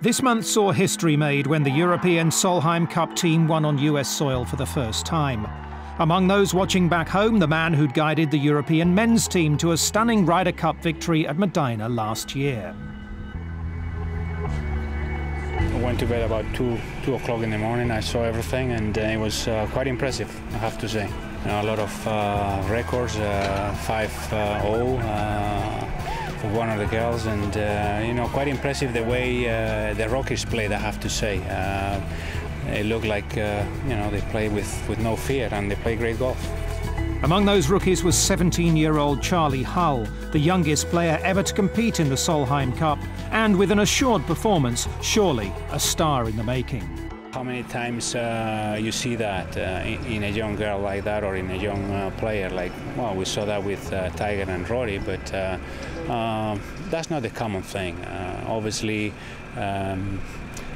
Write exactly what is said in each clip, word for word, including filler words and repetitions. This month saw history made when the European Solheim Cup team won on U S soil for the first time. Among those watching back home, the man who'd guided the European men's team to a stunning Ryder Cup victory at Medinah last year. I went to bed about two, two o'clock in the morning. I saw everything, and uh, it was uh, quite impressive, I have to say. You know, a lot of uh, records, five oh uh, for one of the girls, and uh, you know, quite impressive the way uh, the Rockies played, I have to say. Uh, It looked like, uh, you know, they play with, with no fear, and they play great golf. Among those rookies was seventeen-year-old Charlie Hull, the youngest player ever to compete in the Solheim Cup, and with an assured performance, surely a star in the making. How many times uh, you see that uh, in, in a young girl like that, or in a young uh, player? Like, well, we saw that with uh, Tiger and Rory, but uh, uh, that's not the common thing. Uh, obviously, um,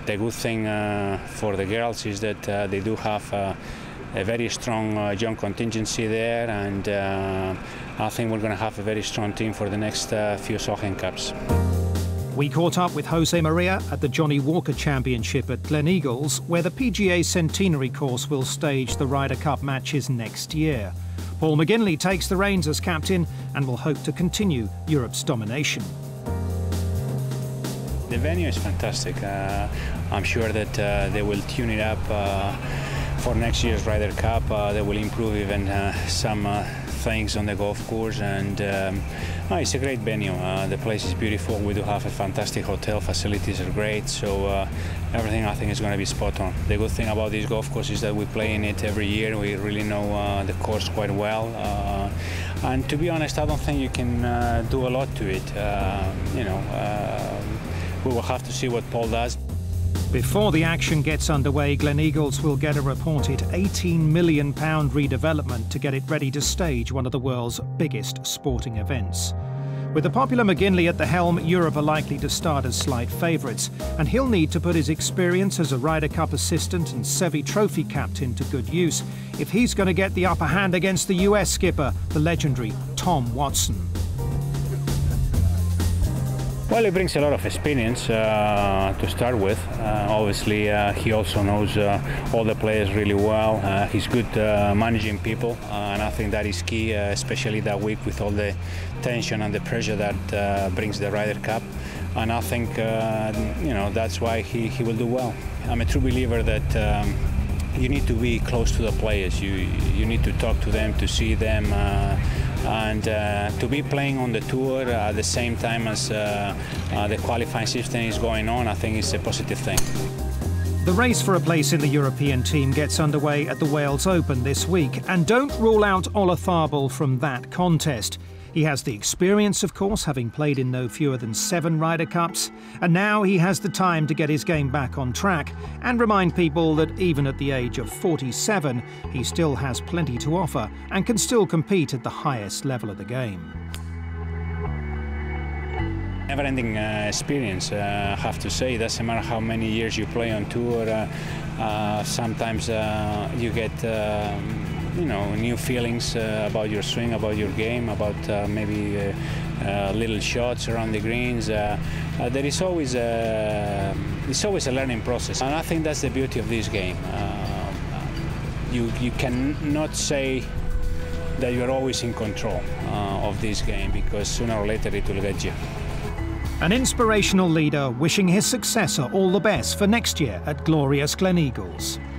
the good thing uh, for the girls is that uh, they do have uh, a very strong uh, young contingency there, and uh, I think we're going to have a very strong team for the next uh, few Solheim Cups. We caught up with Jose Maria at the Johnny Walker Championship at Gleneagles, where the P G A Centenary course will stage the Ryder Cup matches next year. Paul McGinley takes the reins as captain and will hope to continue Europe's domination. The venue is fantastic. Uh, I'm sure that uh, they will tune it up uh, for next year's Ryder Cup. Uh, they will improve even uh, some uh, things on the golf course, and um, oh, it's a great venue. Uh, the place is beautiful. We do have a fantastic hotel. Facilities are great, so uh, everything, I think, is going to be spot on. The good thing about this golf course is that we play in it every year. We really know uh, the course quite well. Uh, and to be honest, I don't think you can uh, do a lot to it. Uh, you know. Uh, We will have to see what Paul does. Before the action gets underway, Gleneagles will get a reported eighteen million pounds redevelopment to get it ready to stage one of the world's biggest sporting events. With the popular McGinley at the helm, Europe are likely to start as slight favourites, and he'll need to put his experience as a Ryder Cup assistant and Seve Trophy captain to good use if he's going to get the upper hand against the U S skipper, the legendary Tom Watson. Well, he brings a lot of experience uh, to start with. Uh, obviously, uh, he also knows uh, all the players really well. Uh, he's good uh, managing people, uh, and I think that is key, uh, especially that week with all the tension and the pressure that uh, brings the Ryder Cup. And I think, uh, you know, that's why he, he will do well. I'm a true believer that um, you need to be close to the players. You, you need to talk to them, to see them. Uh, and uh, to be playing on the tour at the same time as uh, uh, the qualifying system is going on, I think it's a positive thing. The race for a place in the European team gets underway at the Wales Open this week, and don't rule out Olazabal from that contest. He has the experience, of course, having played in no fewer than seven Ryder Cups, and now he has the time to get his game back on track and remind people that even at the age of forty-seven, he still has plenty to offer and can still compete at the highest level of the game. Never-ending uh, experience, uh, I have to say. It doesn't matter how many years you play on tour, uh, uh, sometimes uh, you get... Uh, you know, new feelings uh, about your swing, about your game, about uh, maybe uh, uh, little shots around the greens. Uh, uh, there is always a, it's always a learning process, and I think that's the beauty of this game. Uh, you you cannot say that you're always in control uh, of this game, because sooner or later it will get you. An inspirational leader wishing his successor all the best for next year at glorious Gleneagles.